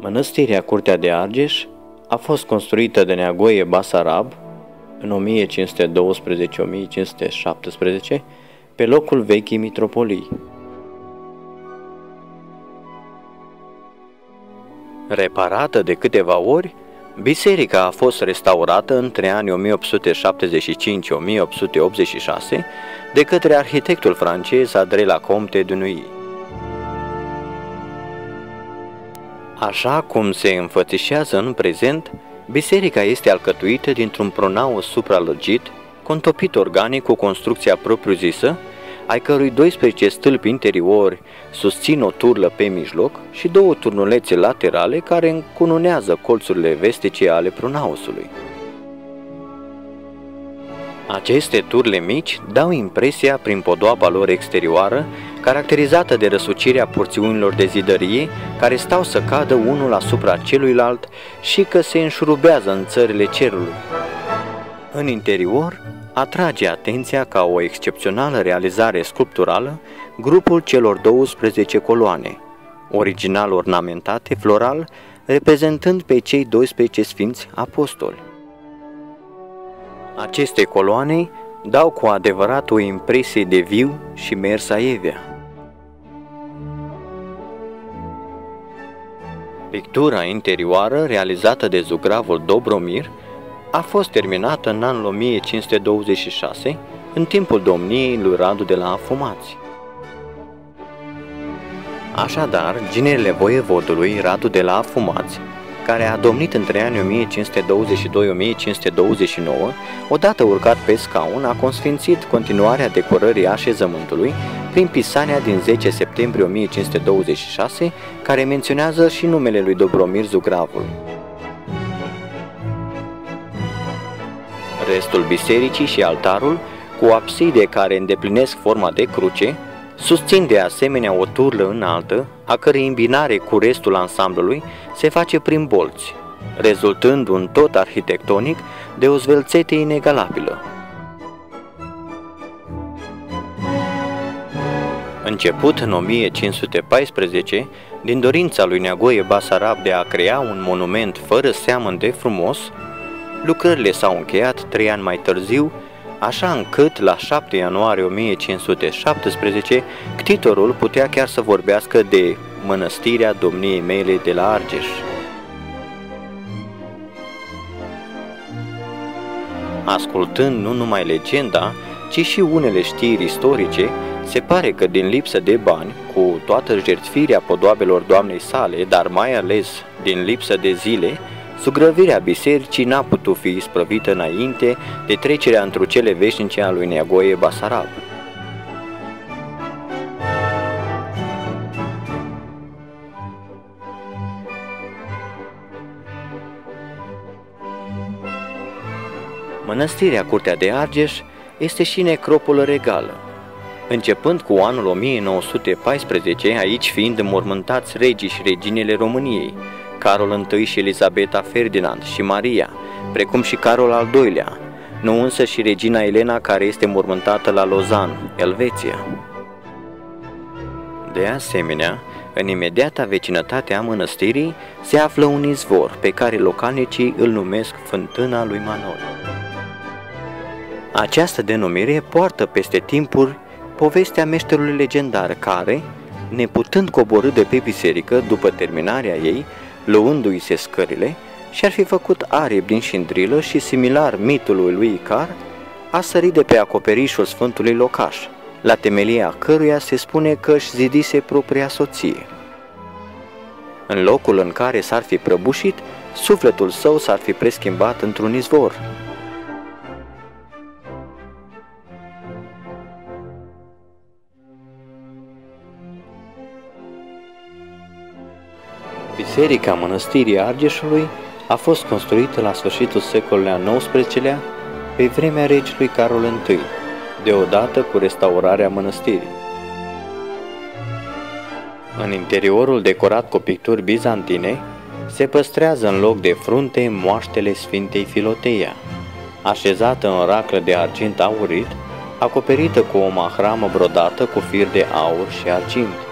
Mănăstirea Curtea de Argeș a fost construită de Neagoe Basarab în 1512-1517 pe locul vechii mitropolii. Reparată de câteva ori, biserica a fost restaurată între anii 1875-1886 de către arhitectul francez André Lecomte du Noüy. Așa cum se înfățișează în prezent, biserica este alcătuită dintr-un pronau supralăgit, contopit organic cu construcția propriu-zisă, ai cărui 12 stâlpi interiori susțin o turlă pe mijloc și două turnulețe laterale care încununează colțurile vestice ale pronaosului. Aceste turle mici dau impresia prin podoaba lor exterioară, caracterizată de răsucirea porțiunilor de zidărie care stau să cadă unul asupra celuilalt și că se înșurubează în țările cerului. În interior, atrage atenția ca o excepțională realizare sculpturală grupul celor 12 coloane, original ornamentate floral, reprezentând pe cei 12 sfinți apostoli. Aceste coloane dau cu adevărat o impresie de viu și mers aievea. Pictura interioară realizată de zugravul Dobromir a fost terminată în anul 1526, în timpul domniei lui Radu de la Afumați. Așadar, ginerele voievodului Radu de la Afumați, care a domnit între anii 1522-1529, odată urcat pe scaun, a consfințit continuarea decorării așezământului prin pisania din 10 septembrie 1526, care menționează și numele lui Dobromir zugravul. Restul bisericii și altarul, cu abside care îndeplinesc forma de cruce, susțin de asemenea o turlă înaltă, a cărei îmbinare cu restul ansamblului se face prin bolți, rezultând un tot arhitectonic de o zvelțete inegalabilă. Început în 1514, din dorința lui Neagoe Basarab de a crea un monument fără seamăn de frumos, lucrările s-au încheiat 3 ani mai târziu, așa încât la 7 ianuarie 1517 ctitorul putea chiar să vorbească de mănăstirea domniei mele de la Argeș. Ascultând nu numai legenda, ci și unele știri istorice, se pare că din lipsă de bani, cu toată jertfirea podoabelor doamnei sale, dar mai ales din lipsă de zile, sugrăvirea bisericii n-a putut fi isprăvită înainte de trecerea într-o cele veșnice a lui Neagoe Basarab. Mănăstirea Curtea de Argeș este și necropolă regală. Începând cu anul 1914, aici fiind înmormântați regii și reginele României, Carol I și Elisabeta, Ferdinand și Maria, precum și Carol al II-lea, nu însă și regina Elena, care este mormântată la Lausanne, Elveția. De asemenea, în imediata vecinătate a mănăstirii se află un izvor pe care localnicii îl numesc Fântâna lui Manole. Această denumire poartă peste timpuri povestea meșterului legendar care, neputând coborî de pe biserică după terminarea ei, luându-i se scările, și-ar fi făcut aripi din șindrilă și, similar mitului lui Icar, a sărit de pe acoperișul sfântului locaș, la temelia căruia se spune că își zidise propria soție. În locul în care s-ar fi prăbușit, sufletul său s-ar fi preschimbat într-un izvor. Biserica Mănăstirii Argeșului a fost construită la sfârșitul secolului al XIX-lea, pe vremea regelui Carol I, deodată cu restaurarea mănăstirii. În interiorul decorat cu picturi bizantine, se păstrează în loc de frunte moaștele Sfintei Filoteia, așezată în raclă de argint aurit, acoperită cu o mahramă brodată cu fir de aur și argint.